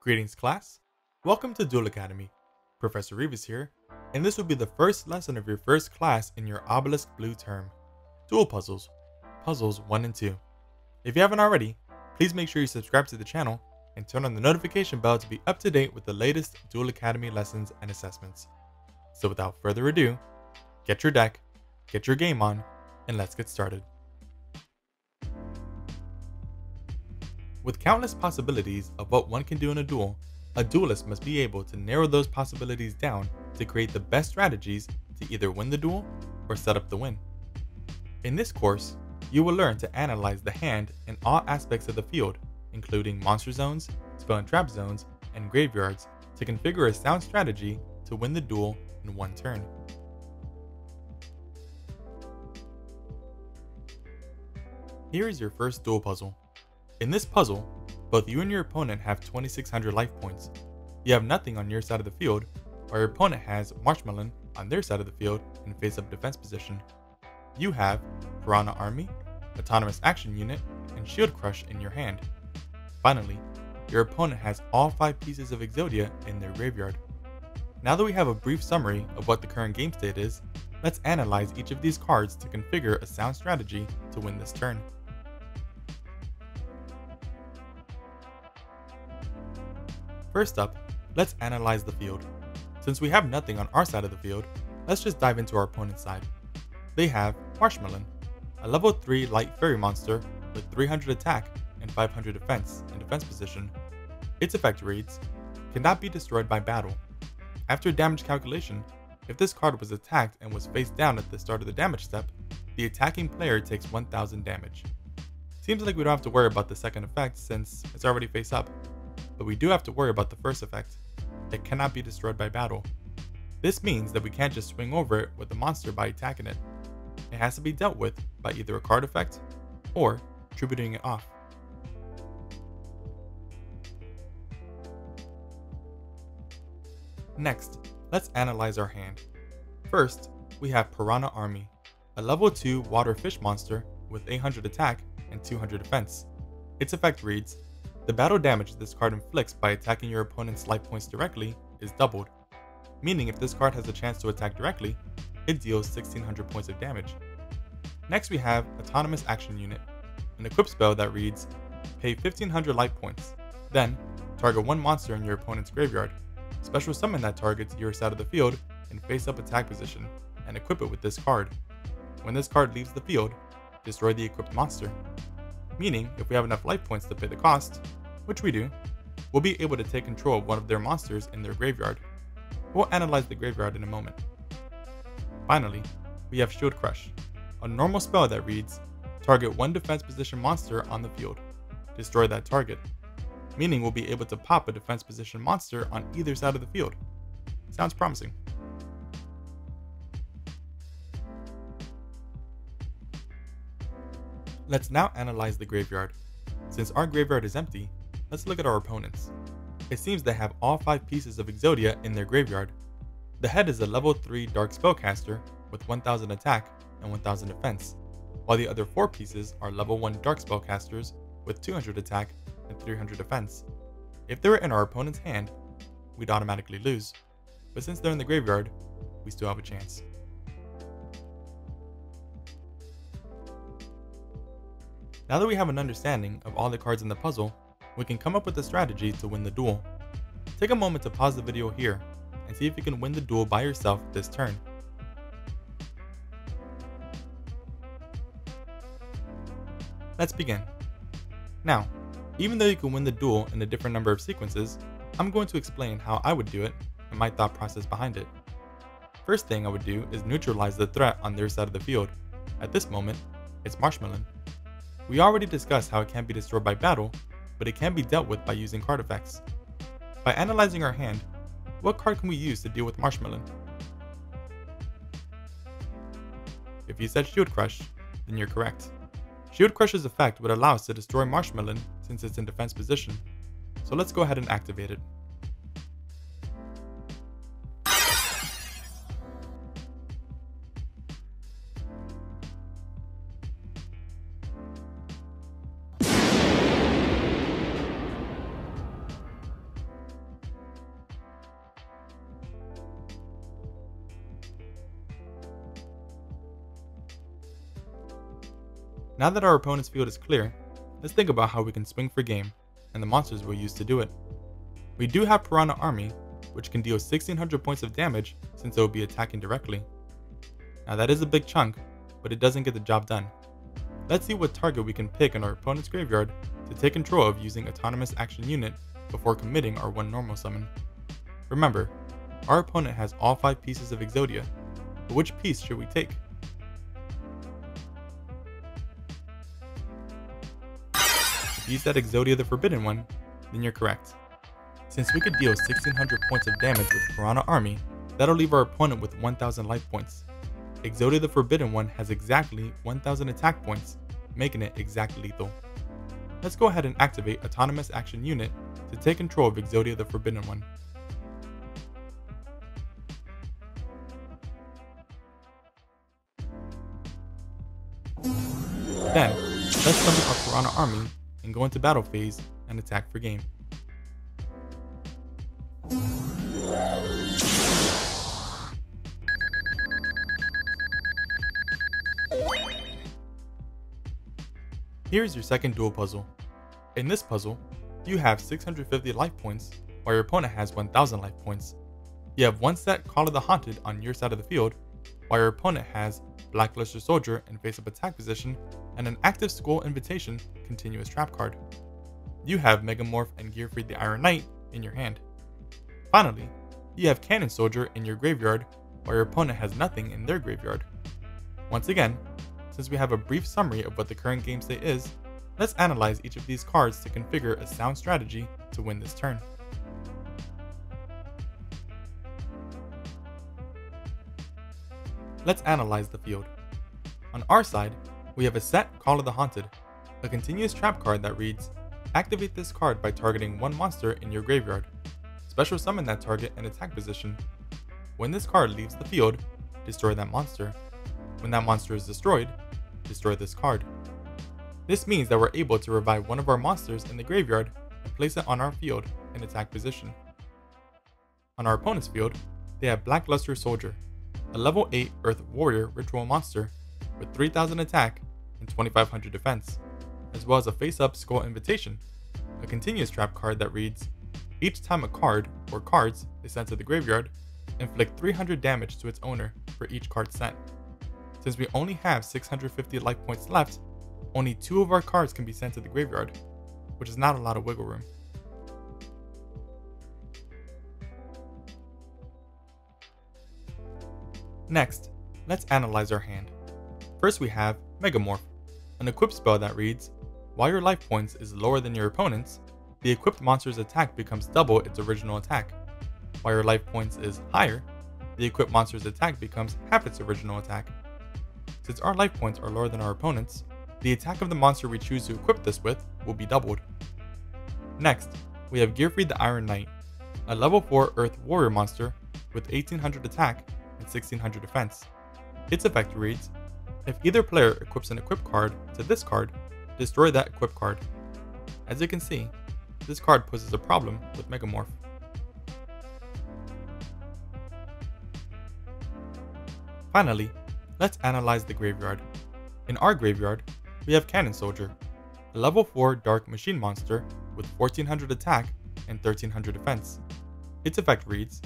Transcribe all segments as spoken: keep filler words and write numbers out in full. Greetings class, welcome to Duel Academy. Professor Reeves here, and this will be the first lesson of your first class in your Obelisk Blue term. Duel Puzzles, Puzzles one and two. If you haven't already, please make sure you subscribe to the channel and turn on the notification bell to be up to date with the latest Duel Academy lessons and assessments. So without further ado, get your deck, get your game on, and let's get started. With countless possibilities of what one can do in a duel, a duelist must be able to narrow those possibilities down to create the best strategies to either win the duel or set up the win. In this course, you will learn to analyze the hand in all aspects of the field, including monster zones, spell and trap zones, and graveyards, to configure a sound strategy to win the duel in one turn. Here is your first duel puzzle. In this puzzle, both you and your opponent have twenty-six hundred life points. You have nothing on your side of the field, while your opponent has Marshmallon on their side of the field in face-up defense position. You have Piranha Army, Autonomous Action Unit, and Shield Crush in your hand. Finally, your opponent has all five pieces of Exodia in their graveyard. Now that we have a brief summary of what the current game state is, let's analyze each of these cards to configure a sound strategy to win this turn. First up, let's analyze the field. Since we have nothing on our side of the field, let's just dive into our opponent's side. They have Marshmallon, a level three light fairy monster with three hundred attack and five hundred defense in defense position. Its effect reads, cannot be destroyed by battle. After damage calculation, if this card was attacked and was face down at the start of the damage step, the attacking player takes one thousand damage. Seems like we don't have to worry about the second effect since it's already face up, but we do have to worry about the first effect. It cannot be destroyed by battle. This means that we can't just swing over it with the monster by attacking it. It has to be dealt with by either a card effect or tributing it off. Next, let's analyze our hand. First, we have Piranha Army, a level two water fish monster with eight hundred attack and two hundred defense. Its effect reads, the battle damage this card inflicts by attacking your opponent's life points directly is doubled, meaning if this card has a chance to attack directly, it deals sixteen hundred points of damage. Next we have Autonomous Action Unit, an equip spell that reads, pay fifteen hundred life points, then target one monster in your opponent's graveyard. Special summon that target to your side of the field in face-up attack position and equip it with this card. When this card leaves the field, destroy the equipped monster. Meaning, if we have enough life points to pay the cost, which we do, we'll be able to take control of one of their monsters in their graveyard. We'll analyze the graveyard in a moment. Finally, we have Shield Crush, a normal spell that reads, target one defense position monster on the field, destroy that target. Meaning we'll be able to pop a defense position monster on either side of the field. Sounds promising. Let's now analyze the graveyard. Since our graveyard is empty, let's look at our opponents. It seems they have all five pieces of Exodia in their graveyard. The head is a level three dark spellcaster with one thousand attack and one thousand defense, while the other four pieces are level one dark spellcasters with two hundred attack and three hundred defense. If they were in our opponent's hand, we'd automatically lose, but since they're in the graveyard, we still have a chance. Now that we have an understanding of all the cards in the puzzle, we can come up with a strategy to win the duel. Take a moment to pause the video here and see if you can win the duel by yourself this turn. Let's begin. Now, even though you can win the duel in a different number of sequences, I'm going to explain how I would do it and my thought process behind it. First thing I would do is neutralize the threat on their side of the field. At this moment, it's Marshmallon. We already discussed how it can't be destroyed by battle, but it can be dealt with by using card effects. By analyzing our hand, what card can we use to deal with Marshmallon? If you said Shield Crush, then you're correct. Shield Crush's effect would allow us to destroy Marshmallon since it's in defense position, so let's go ahead and activate it. Now that our opponent's field is clear, let's think about how we can swing for game and the monsters we'll use to do it. We do have Piranha Army, which can deal sixteen hundred points of damage since it will be attacking directly. Now that is a big chunk, but it doesn't get the job done. Let's see what target we can pick in our opponent's graveyard to take control of using Autonomous Action Unit before committing our one normal summon. Remember, our opponent has all five pieces of Exodia, but which piece should we take? If you use that Exodia the Forbidden One, then you're correct. Since we could deal sixteen hundred points of damage with Piranha Army, that'll leave our opponent with one thousand life points. Exodia the Forbidden One has exactly one thousand attack points, making it exact lethal. Let's go ahead and activate Autonomous Action Unit to take control of Exodia the Forbidden One. Then, let's summon our Piranha Army and go into battle phase and attack for game. Here's your second duel puzzle. In this puzzle, you have six hundred fifty life points while your opponent has one thousand life points. You have one set Call of the Haunted on your side of the field while your opponent has Black Luster Soldier in face-up attack position and an active Skull Invitation continuous trap card. You have Mega Morph and Gearfried the Iron Knight in your hand. Finally, you have Cannon Soldier in your graveyard while your opponent has nothing in their graveyard. Once again, since we have a brief summary of what the current game state is, let's analyze each of these cards to configure a sound strategy to win this turn. Let's analyze the field. On our side, we have a set Call of the Haunted, a continuous trap card that reads, activate this card by targeting one monster in your graveyard. Special summon that target in attack position. When this card leaves the field, destroy that monster. When that monster is destroyed, destroy this card. This means that we're able to revive one of our monsters in the graveyard and place it on our field in attack position. On our opponent's field, they have Black Luster Soldier, a level eight Earth Warrior ritual monster with three thousand attack and twenty-five hundred defense, as well as a face-up Skull Invitation, a continuous trap card that reads, each time a card or cards is sent to the graveyard, inflict three hundred damage to its owner for each card sent. Since we only have six hundred fifty life points left, only two of our cards can be sent to the graveyard, which is not a lot of wiggle room. Next, let's analyze our hand. First we have Mega Morph, an equipped spell that reads, while your life points is lower than your opponent's, the equipped monster's attack becomes double its original attack. While your life points is higher, the equipped monster's attack becomes half its original attack. Since our life points are lower than our opponent's, the attack of the monster we choose to equip this with will be doubled. Next, we have Gearfried the Iron Knight, a level four Earth Warrior monster with eighteen hundred attack and sixteen hundred defense. Its effect reads, if either player equips an equip card to this card, destroy that equip card. As you can see, this card poses a problem with Mega Morph. Finally, let's analyze the graveyard. In our graveyard, we have Cannon Soldier, a level four Dark Machine monster with fourteen hundred attack and thirteen hundred defense. Its effect reads,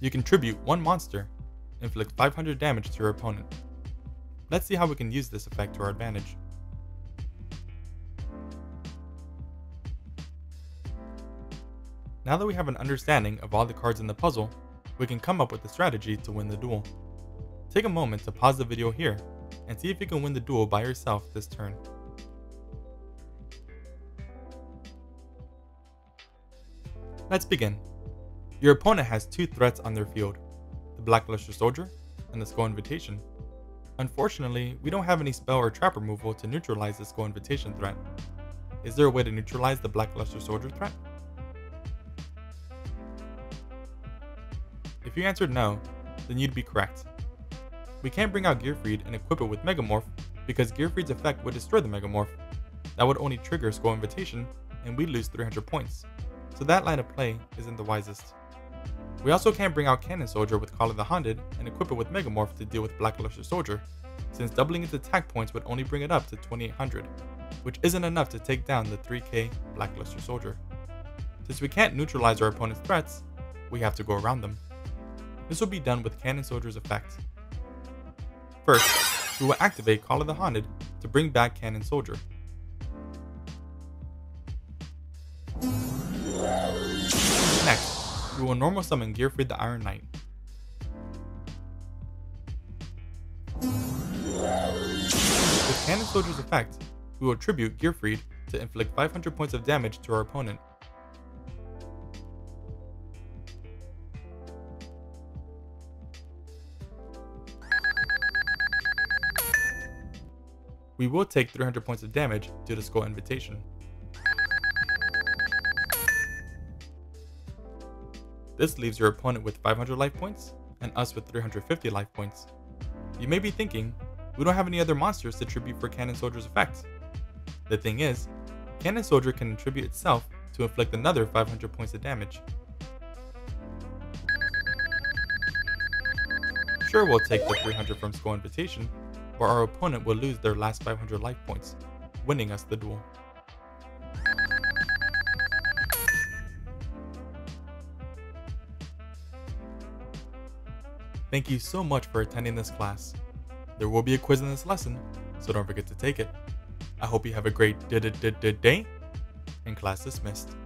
you contribute one monster, inflict five hundred damage to your opponent. Let's see how we can use this effect to our advantage. Now that we have an understanding of all the cards in the puzzle, we can come up with a strategy to win the duel. Take a moment to pause the video here and see if you can win the duel by yourself this turn. Let's begin. Your opponent has two threats on their field, the Black Luster Soldier and the Skull Invitation. Unfortunately, we don't have any spell or trap removal to neutralize the Skull Invitation threat. Is there a way to neutralize the Black Luster Soldier threat? If you answered no, then you'd be correct. We can't bring out Gearfried and equip it with Mega Morph because Gearfried's effect would destroy the Mega Morph. That would only trigger Skull Invitation and we'd lose three hundred points, so that line of play isn't the wisest. We also can't bring out Cannon Soldier with Call of the Haunted and equip it with Mega Morph to deal with Black Luster Soldier, since doubling its attack points would only bring it up to twenty-eight hundred, which isn't enough to take down the three K Black Luster Soldier. Since we can't neutralize our opponent's threats, we have to go around them. This will be done with Cannon Soldier's effect. First, we will activate Call of the Haunted to bring back Cannon Soldier. Next, we will normal summon Gearfried the Iron Knight. With Cannon Soldier's effect, we will tribute Gearfried to inflict five hundred points of damage to our opponent. We will take three hundred points of damage due to Skull Invitation. This leaves your opponent with five hundred life points and us with three hundred fifty life points. You may be thinking, we don't have any other monsters to tribute for Cannon Soldier's effect. The thing is, Cannon Soldier can attribute itself to inflict another five hundred points of damage. Sure, we'll take the three hundred from Skull Invitation, or our opponent will lose their last five hundred life points, winning us the duel. Thank you so much for attending this class. There will be a quiz in this lesson, so don't forget to take it. I hope you have a great d-d-d-d-day, and class dismissed.